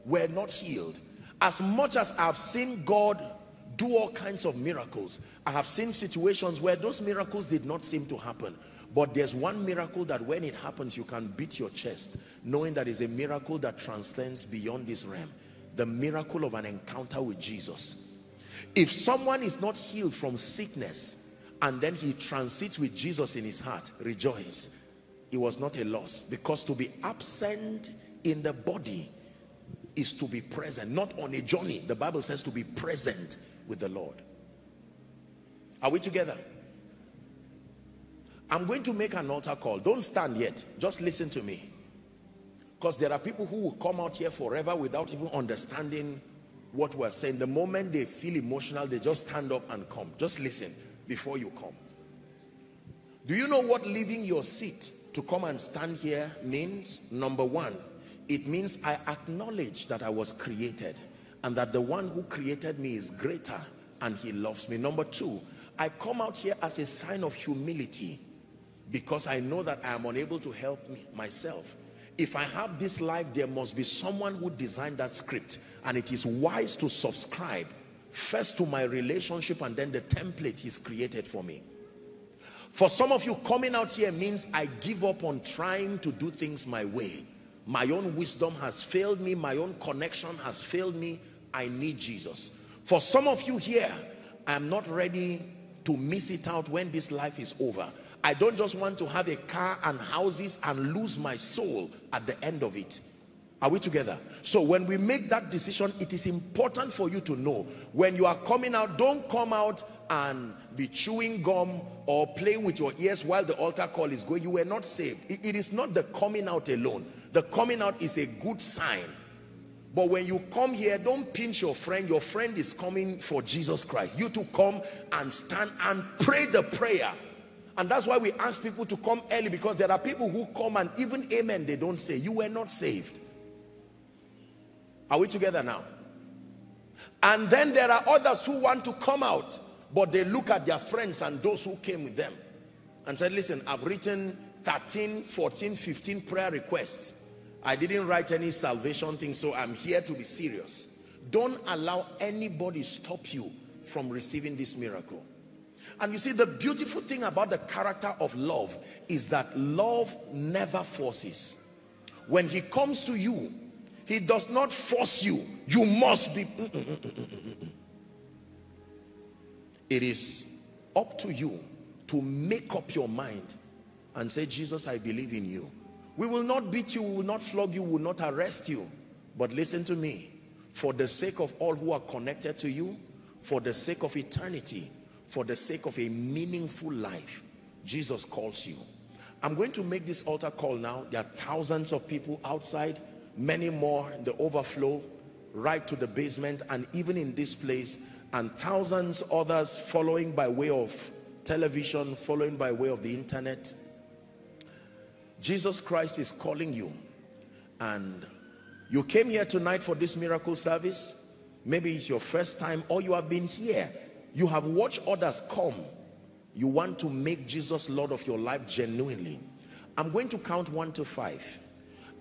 were not healed. As much as I have seen God do all kinds of miracles, I have seen situations where those miracles did not seem to happen. But there's one miracle that when it happens, you can beat your chest, knowing that it's a miracle that transcends beyond this realm. The miracle of an encounter with Jesus. If someone is not healed from sickness, and then he transits with Jesus in his heart, rejoice. It was not a loss, because to be absent in the body is to be present, not on a journey. The Bible says to be present with the Lord. Are we together? I'm going to make an altar call. Don't stand yet. Just listen to me. Because there are people who will come out here forever without even understanding what we're saying. The moment they feel emotional, they just stand up and come. Just listen before you come. Do you know what leaving your seat to come and stand here means? Number one, it means I acknowledge that I was created and that the one who created me is greater and he loves me. Number two, I come out here as a sign of humility, because I know that I am unable to help me, myself. If I have this life, there must be someone who designed that script. And it is wise to subscribe first to my relationship and then the template he's created for me. For some of you, coming out here means I give up on trying to do things my way. My own wisdom has failed me. My own connection has failed me. I need Jesus. For some of you here, I am not ready to miss it out when this life is over. I don't just want to have a car and houses and lose my soul at the end of it. Are we together? So when we make that decision, it is important for you to know when you are coming out, don't come out and be chewing gum or playing with your ears while the altar call is going. You were not saved. It, it is not the coming out alone. The coming out is a good sign. But when you come here, don't pinch your friend. Your friend is coming for Jesus Christ. You to come and stand and pray the prayer. And that's why we ask people to come early, because there are people who come and even amen they don't say. You were not saved. Are we together now? And then there are others who want to come out, but they look at their friends and those who came with them and said, listen, I've written thirteen, fourteen, fifteen prayer requests. I didn't write any salvation thing, so I'm here to be serious. Don't allow anybody stop you from receiving this miracle. And you see, the beautiful thing about the character of love is that love never forces. When he comes to you, he does not force you. You must be. It is up to you to make up your mind and say, Jesus, I believe in you. We will not beat you, we will not flog you, we will not arrest you. But listen to me, for the sake of all who are connected to you, for the sake of eternity, for the sake of a meaningful life, Jesus calls you. I'm going to make this altar call now. There are thousands of people outside, many more in the overflow, right to the basement, and even in this place, and thousands others following by way of television, following by way of the internet. Jesus Christ is calling you, and you came here tonight for this miracle service. Maybe it's your first time, or you have been here. You have watched others come. You want to make Jesus Lord of your life genuinely. I'm going to count one to five.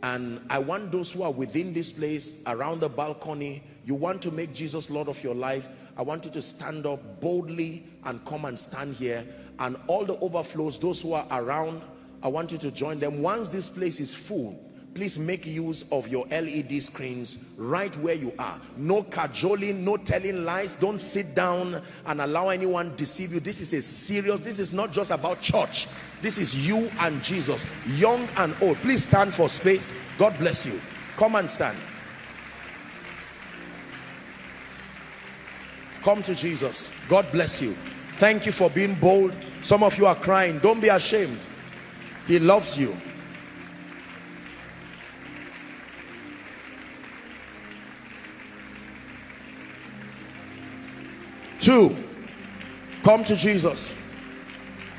And I want those who are within this place, around the balcony, you want to make Jesus Lord of your life, I want you to stand up boldly and come and stand here. And all the overflows, those who are around, I want you to join them. Once this place is full, please make use of your L E D screens right where you are. No cajoling, no telling lies. Don't sit down and allow anyone deceive you. This is a serious, this is not just about church. This is you and Jesus, young and old. Please stand for space. God bless you. Come and stand. Come to Jesus. God bless you. Thank you for being bold. Some of you are crying. Don't be ashamed. He loves you. Two, come to Jesus.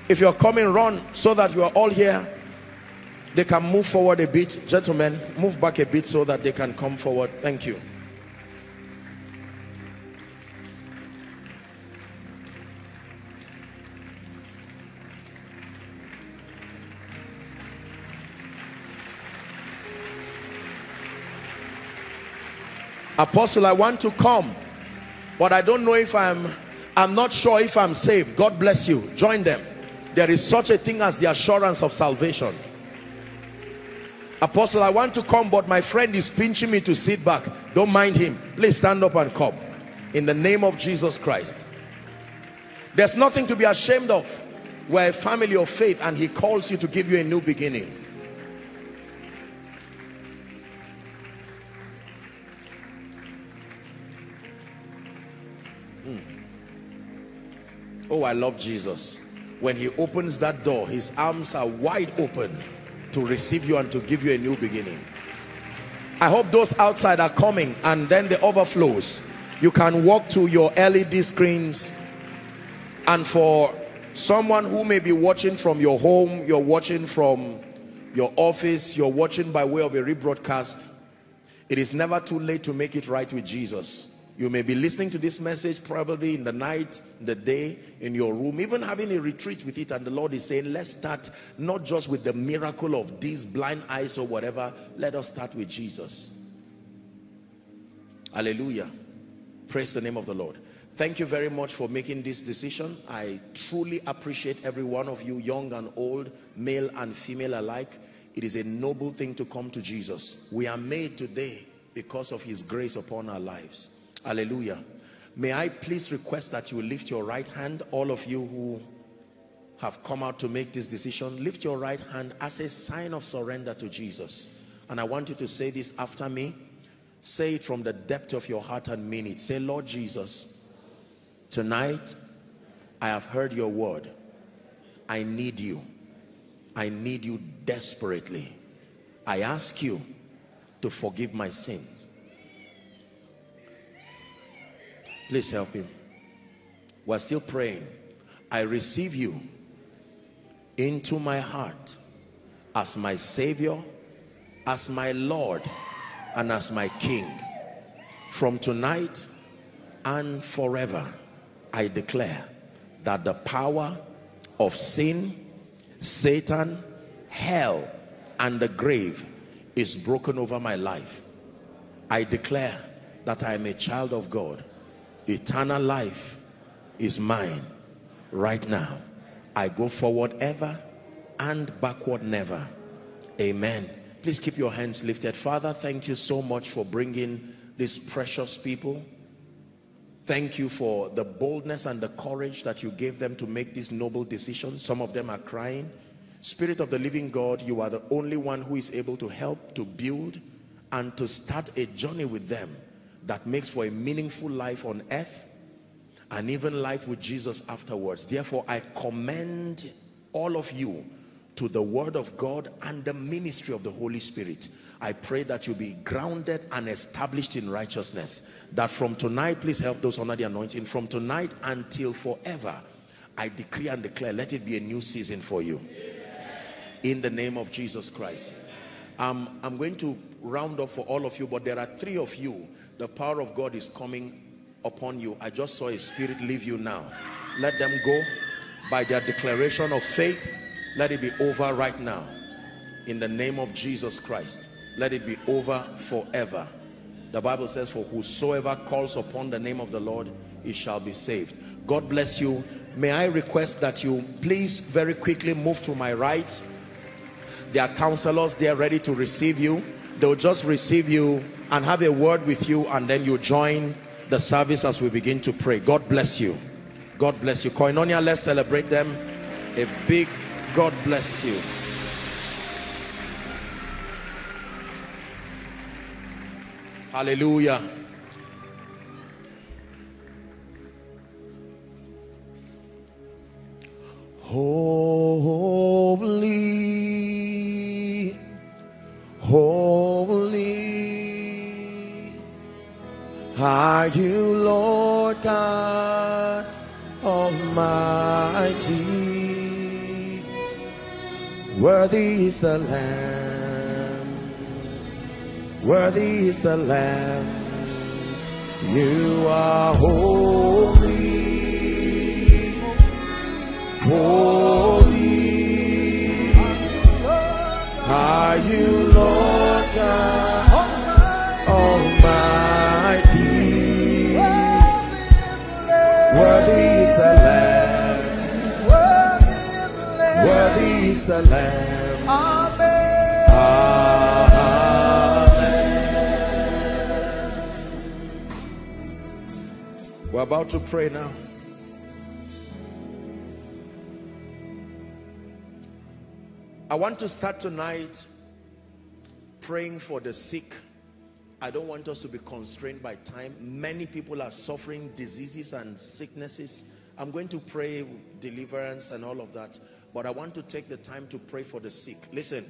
If you're coming, run so that you are all here. They can move forward a bit. Gentlemen, move back a bit so that they can come forward. Thank you. Apostle, I want to come, but I don't know if I'm, I'm not sure if I'm saved. God bless you. Join them. There is such a thing as the assurance of salvation. Apostle, I want to come, but my friend is pinching me to sit back. Don't mind him. Please stand up and come. In the name of Jesus Christ. There's nothing to be ashamed of. We're a family of faith, and he calls you to give you a new beginning. Oh, I love Jesus. When he opens that door, his arms are wide open to receive you and to give you a new beginning. I hope those outside are coming, and then the overflows. You can walk to your L E D screens. And for someone who may be watching from your home, you're watching from your office, you're watching by way of a rebroadcast, it is never too late to make it right with Jesus. You may be listening to this message probably in the night, the day, in your room, even having a retreat with it, and the Lord is saying, let's start not just with the miracle of these blind eyes or whatever, let us start with Jesus. Hallelujah. Praise the name of the Lord. Thank you very much for making this decision. I truly appreciate every one of you, young and old, male and female alike. It is a noble thing to come to Jesus. We are made today because of his grace upon our lives. Hallelujah. May I please request that you lift your right hand, all of you who have come out to make this decision, lift your right hand as a sign of surrender to Jesus. And I want you to say this after me. Say it from the depth of your heart and mean it. Say, Lord Jesus, tonight I have heard your word. I need you. I need you desperately. I ask you to forgive my sins. Please help him. We're still praying. I receive you into my heart as my Savior, as my Lord, and as my King. From tonight and forever, I declare that the power of sin, Satan, hell, and the grave is broken over my life. I declare that I am a child of God. Eternal life is mine right now. I go forward ever and backward never. Amen. Please keep your hands lifted. Father, thank you so much for bringing these precious people. Thank you for the boldness and the courage that you gave them to make this noble decision. Some of them are crying. Spirit of the living God, you are the only one who is able to help, to build, and to start a journey with them that makes for a meaningful life on earth and even life with Jesus afterwards. Therefore, I commend all of you to the word of God and the ministry of the Holy Spirit. I pray that you be grounded and established in righteousness. That from tonight, please help those under the anointing. From tonight until forever, I decree and declare, let it be a new season for you. In the name of Jesus Christ. Um, I'm going to round up for all of you, but there are three of you. The power of God is coming upon you. I just saw a spirit leave you now. Let them go by their declaration of faith. Let it be over right now. In the name of Jesus Christ. let it be over forever. The Bible says, for whosoever calls upon the name of the Lord, he shall be saved. God bless you. May I request that you please very quickly move to my right. There are counselors there ready to receive you. They'll just receive you and have a word with you, and then you join the service as we begin to pray. God bless you. God bless you. Koinonia, let's celebrate them. A big God bless you. Hallelujah. Holy, holy are you, Lord God Almighty. Worthy is the Lamb, worthy is the Lamb. You are holy, holy are you, Lord God Almighty. Worthy is the Lamb, worthy is the Lamb. Amen. We're about to pray now. I want to start tonight praying for the sick. I don't want us to be constrained by time. Many people are suffering diseases and sicknesses. I'm going to pray deliverance and all of that, but I want to take the time to pray for the sick. Listen,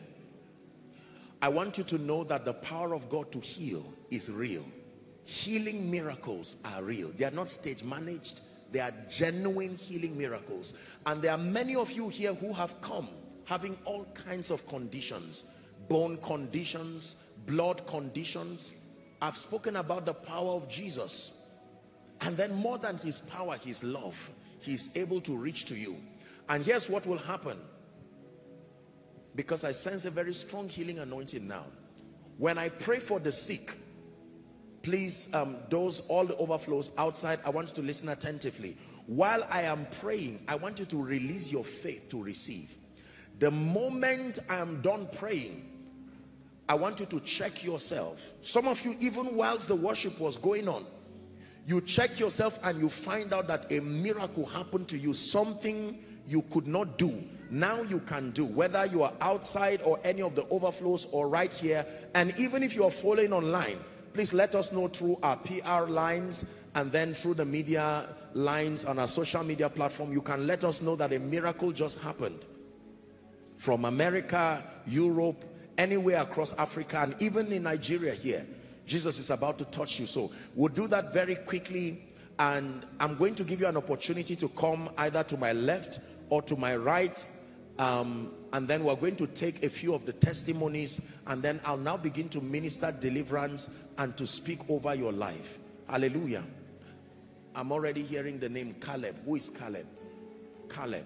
I want you to know that the power of God to heal is real. Healing miracles are real. They are not stage managed. They are genuine healing miracles. And there are many of you here who have come having all kinds of conditions, bone conditions, blood conditions. I've spoken about the power of Jesus. And then more than his power, his love, he's able to reach to you. And here's what will happen, because I sense a very strong healing anointing now. When I pray for the sick, please, um, those, all the overflows outside, I want you to listen attentively. While I am praying, I want you to release your faith to receive. The moment I am done praying, I want you to check yourself. Some of you, even whilst the worship was going on, you check yourself and you find out that a miracle happened to you. Something you could not do, now you can do, whether you are outside or any of the overflows or right here. And even if you are following online, please let us know through our P R lines and then through the media lines on our social media platform. You can let us know that a miracle just happened from America, Europe, anywhere across Africa, and even in Nigeria here. Jesus is about to touch you. So we'll do that very quickly, and I'm going to give you an opportunity to come either to my left or to my right. Um, and then we're going to take a few of the testimonies, and then I'll now begin to minister deliverance and to speak over your life. Hallelujah. I'm already hearing the name Caleb. Who is Caleb? Caleb.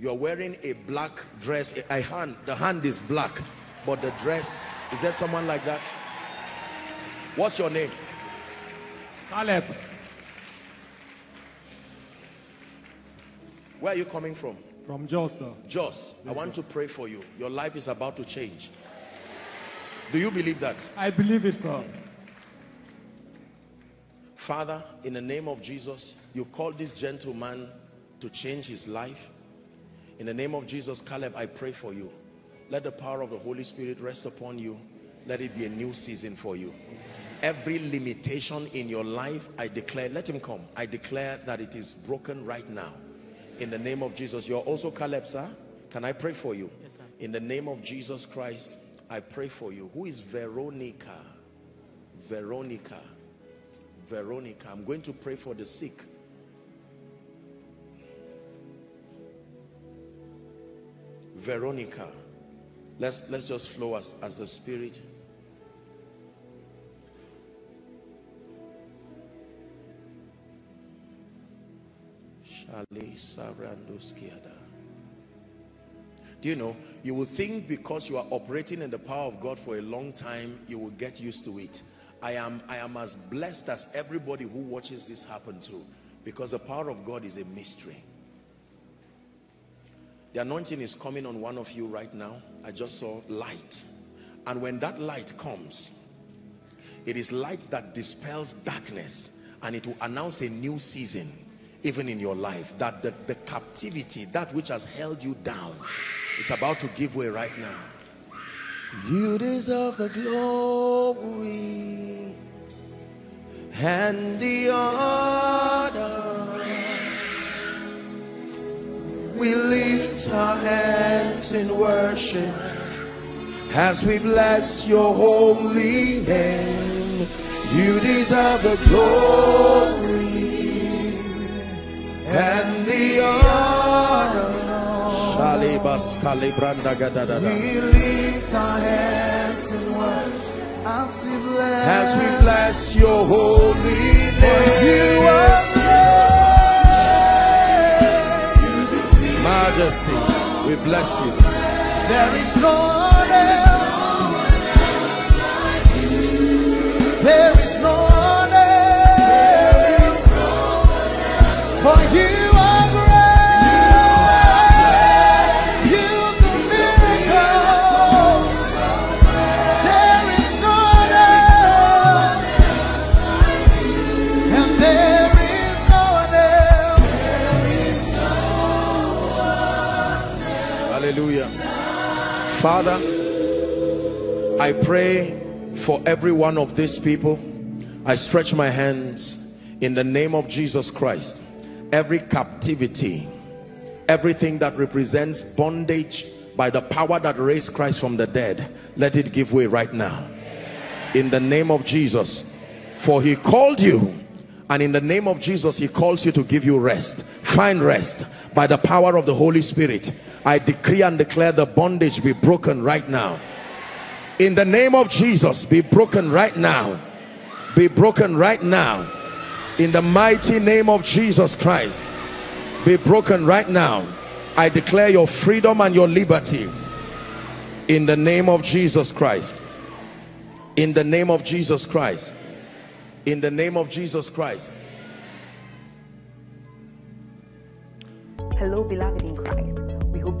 You're wearing a black dress. A, a hand, the hand is black, but the dress, is there someone like that? What's your name? Caleb. Where are you coming from? From Jos, sir. Jos, yes, I want sir. to pray for you. Your life is about to change. Do you believe that? I believe it, sir. Father, in the name of Jesus, you called this gentleman to change his life. In the name of Jesus, Caleb, I pray for you. Let the power of the Holy Spirit rest upon you. Let it be a new season for you. Every limitation in your life, I declare, let him come. I declare that it is broken right now. In the name of Jesus. You're also Caleb, sir. Can I pray for you? Yes, sir. In the name of Jesus Christ, I pray for you. Who is Veronica? Veronica. Veronica. I'm going to pray for the sick. Veronica. Let's, let's just flow as, as the Spirit. Do you know, you will think because you are operating in the power of God for a long time, you will get used to it. I am, I am as blessed as everybody who watches this happen to, because the power of God is a mystery. The anointing is coming on one of you right now. I just saw light. And when that light comes, it is light that dispels darkness, and it will announce a new season, even in your life, that the, the captivity, that which has held you down, it's about to give way right now. You deserve the glory and the honor. We lift our hands in worship as we bless your holy name. You deserve the glory and the honor. We lift our hands in worship as we bless, as we bless your holy name. For you are great, majesty, we bless you. There is no one else. There is no one else. For you. Father, I pray for every one of these people. I stretch my hands in the name of Jesus Christ. Every captivity, everything that represents bondage, by the power that raised Christ from the dead, let it give way right now. In the name of Jesus. For he called you, and in the name of Jesus, he calls you to give you rest. Find rest by the power of the Holy Spirit. I decree and declare the bondage be broken right now. In the name of Jesus, be broken right now. Be broken right now. In the mighty name of Jesus Christ, be broken right now. I declare your freedom and your liberty. In the name of Jesus Christ. In the name of Jesus Christ. In the name of Jesus Christ. Hello, beloved in Christ. We hope